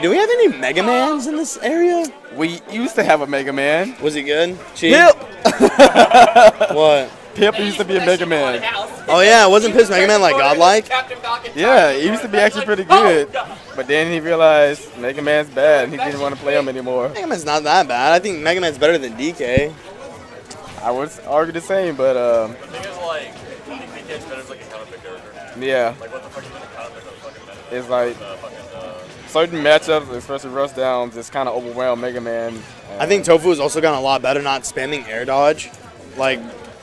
Do we have any Mega Mans in this area? We used to have a Mega Man. Was he good? Cheap? Yep. What? Pip used to be a Mega Man. Oh yeah, wasn't Pip's Mega Man like godlike? Yeah, he used to be actually pretty good. But then he realized Mega Man's bad and he didn't want to play him anymore. Mega Man's not that bad. I think Mega Man's better than DK. I would argue the same, but the thing is, like, I think DK's better as like a counterpick character. Yeah. Like what the fuck is better than a fucking better? It's like certain matchups, especially rush downs, just kinda overwhelm Mega Man. I think Tofu has also gotten a lot better not spamming air dodge. Like,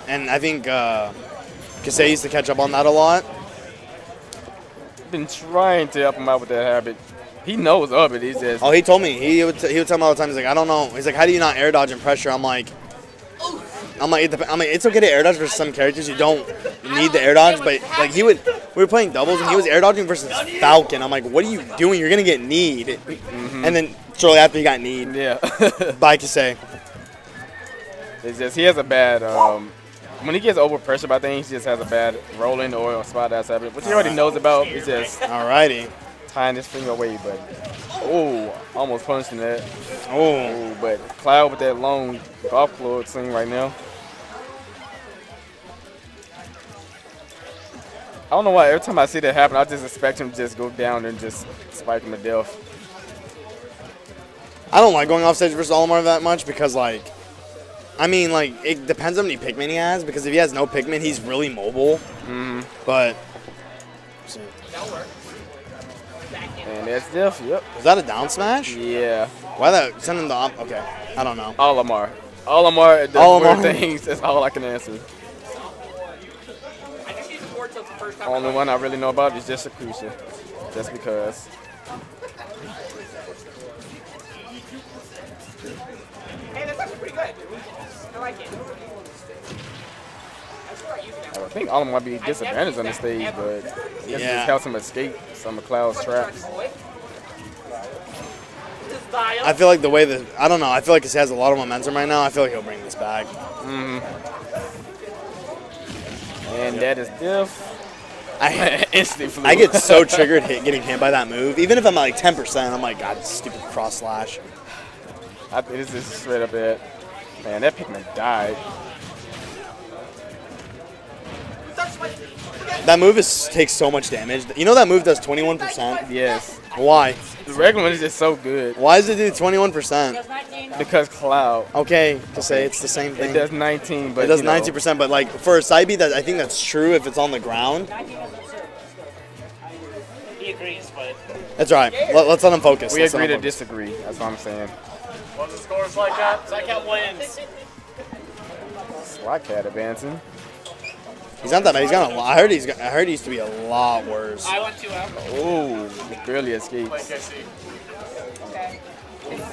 and I think Kasei used to catch up on that a lot. I've been trying to help him out with that habit. He knows of it. He says. Oh, he told me. He would tell me all the time. He's like, I don't know. He's like, how do you not air dodge and pressure? I'm like, it's okay to air dodge versus some characters. You don't need the air dodge, but like we were playing doubles and he was air dodging versus Falcon. I'm like, what are you doing? You're gonna get kneed. Mm-hmm. And then shortly after he got kneed. Yeah. By Kasei. It's just he has a bad. When he gets overpressured by things, he just has a bad rolling or a spot that's happening, which he already knows about. He's just tying his finger away, but oh, almost punching that. Oh, but Cloud with that long golf club swing right now. I don't know why every time I see that happen, I just expect him to just go down and just spike him to death. I don't like going off stage versus Olimar that much because, like, I mean, like, it depends on how many Pikmin he has, because if he has no Pikmin, he's really mobile. Mm-hmm. But. And that's diff, yep. Is that a down smash? Yeah. Why that? Send him the op. Okay. I don't know. Olimar. Olimar does weird things. That's all I can answer. Only one I really know about is just a crucial. Just because. I think Olimar might be disadvantaged on the stage, but he just helps him escape some of Cloud's traps. I feel like the way that, I don't know, I feel like he has a lot of momentum right now. I feel like he'll bring this back. Mm-hmm. And that is diff. I get so triggered getting hit by that move. Even if I'm like 10%, I'm like, God, stupid cross slash. This is straight up it. Man, that Pikmin died. That move takes so much damage. You know that move does 21%? Yes. Why? The regular one is just so good. Why does it do 21%? Because Cloud. Okay, Kasei, it's the same thing. It does 19, but it does 90%, but like for a side B, I think that's true if it's on the ground. He agrees, but that's right. Let's let him focus. We agree to disagree. That's what I'm saying. Once the score is like that, Slackcat wins. Slackcat advancing. He's not that bad. He's got a lot. I heard he used to be a lot worse. I want 2 out. Oh, barely escapes. Play Kasei. Okay.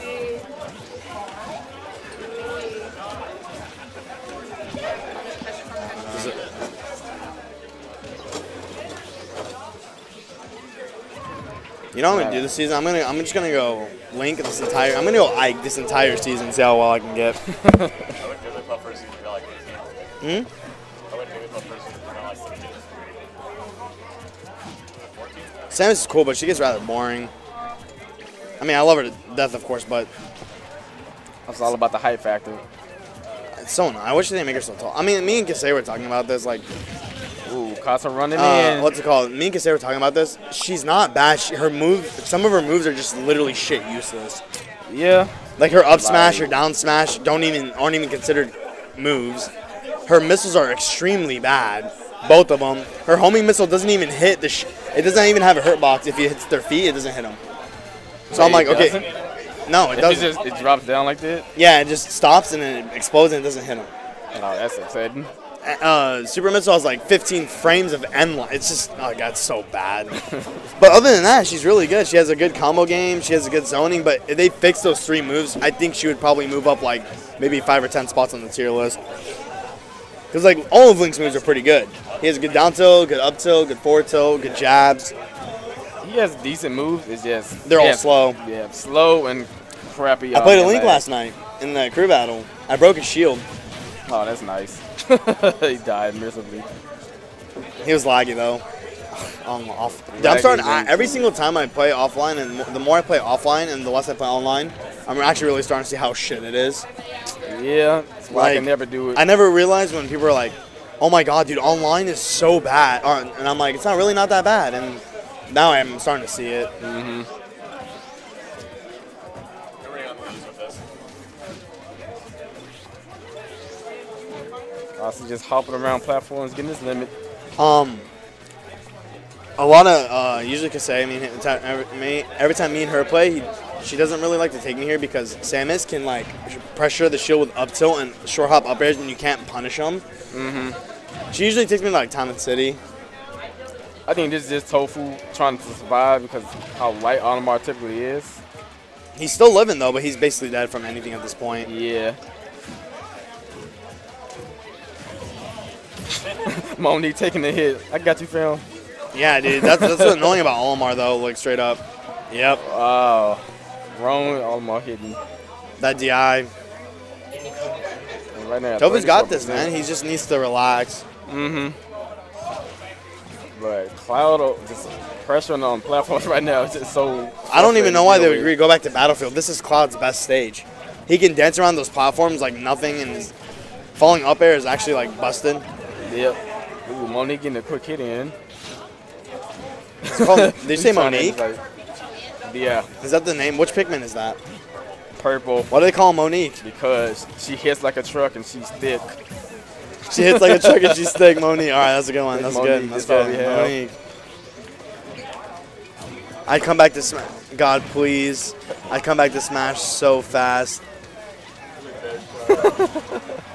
You know what I'm gonna do this season? I'm just gonna go Link this entire. I'm gonna go Ike this entire season. And see how well I can get. Hmm. Samus is cool, but she gets rather boring. I mean, I love her to death, of course, but it's all about the hype factor. It's so annoying. I wish they didn't make her so tall. I mean, me and Kasei were talking about this, like. Ooh, Kasa running in. What's it called? Me and Kasei were talking about this. She's not bad. Some of her moves are just literally shit useless. Yeah. Like her up smash, her down smash, aren't even considered moves. Her missiles are extremely bad. Both of them. Her homing missile doesn't even hit the. It doesn't even have a hurt box. If it hits their feet, it doesn't hit them. So wait, I'm like, okay. No, it doesn't. It drops down like that? Yeah, it just stops and then it explodes and it doesn't hit them. Oh, that's upsetting. Super missile has like 15 frames of end line. It's just, oh, God, it's so bad. But other than that, she's really good. She has a good combo game. She has a good zoning. But if they fix those 3 moves, I think she would probably move up like maybe 5 or 10 spots on the tier list. Because, like, all of Link's moves are pretty good. He has a good down tilt, good up tilt, good forward tilt, good jabs. He has decent moves. It's just they're all slow. Yeah, slow and crappy. I played a Link last night in the crew battle. I broke his shield. Oh, that's nice. He died miserably. He was laggy, though. off. Yeah, I'm starting. Every single time I play offline, and the more I play offline, and the less I play online, I'm actually really starting to see how shit it is. Yeah, it's like I can never do it. I never realized when people are like, "Oh my god, dude, online is so bad," and I'm like, "It's not really not that bad." And now I'm starting to see it. Mm-hmm. Also just hopping around platforms, getting his limit. A lot of usually Kasei. I mean, every time me and her play, she doesn't really like to take me here because Samus can like pressure the shield with up tilt and short hop up airs, and you can't punish them. Mm-hmm. She usually takes me to like Town and City. I think this is just Tofu trying to survive because how light Olimar typically is. He's still living though, but he's basically dead from anything at this point. Yeah. Monique taking the hit. I got you, fam. Yeah, dude. That's what's annoying about Olimar, though. Like, straight up. Yep. Oh. Wrong Olimar hitting. That DI. Right, Toby's got this, man. He just needs to relax. Mm-hmm. But Cloud just pressuring on platforms right now. It's just so... I don't even know why they would agree to go back to Battlefield. This is Cloud's best stage. He can dance around those platforms like nothing, and his falling up air is actually, like, busted. Yep. Ooh, Monique getting a quick hit in. Did you say Monique? Like, yeah. Is that the name? Which Pikmin is that? Purple. Why do they call her Monique? Because she hits like a truck and she's thick. She hits like a truck and she's thick, Monique. All right, that's a good one. That's Monique, good. That's good. Monique. I'd come back to Smash. God, please. I'd come back to Smash so fast.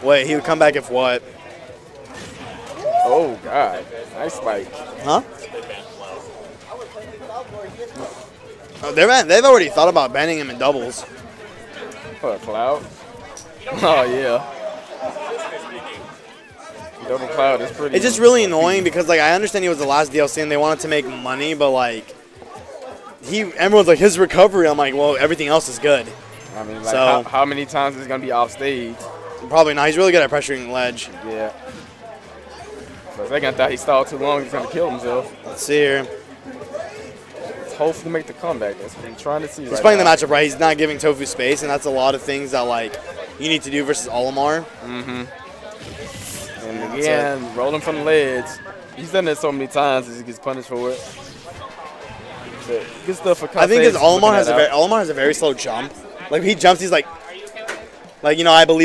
Wait, he would come back if what? Oh, God. Nice spike. Huh? Oh, they've already thought about banning him in doubles. For Cloud? Oh, yeah. Double Cloud is pretty... It's just really annoying because, like, I understand he was the last DLC and they wanted to make money, but, like, everyone's like, his recovery. I'm like, well, everything else is good. I mean, like, so, how many times is he going to be off stage? Probably not. He's really good at pressuring ledge. Yeah. But second, I thought he stalled too long. He's going to kill himself. Let's see here. Let's hopefully make the comeback. That's what I'm trying to see. He's playing the matchup right. He's not giving Tofu space, and that's a lot of things that like you need to do versus Olimar. Mm-hmm. And again, rolling from the ledge. He's done that so many times as he gets punished for it. Good stuff for Kasei. I think Olimar has a very slow jump. Like he jumps, he's like, you know, I believe.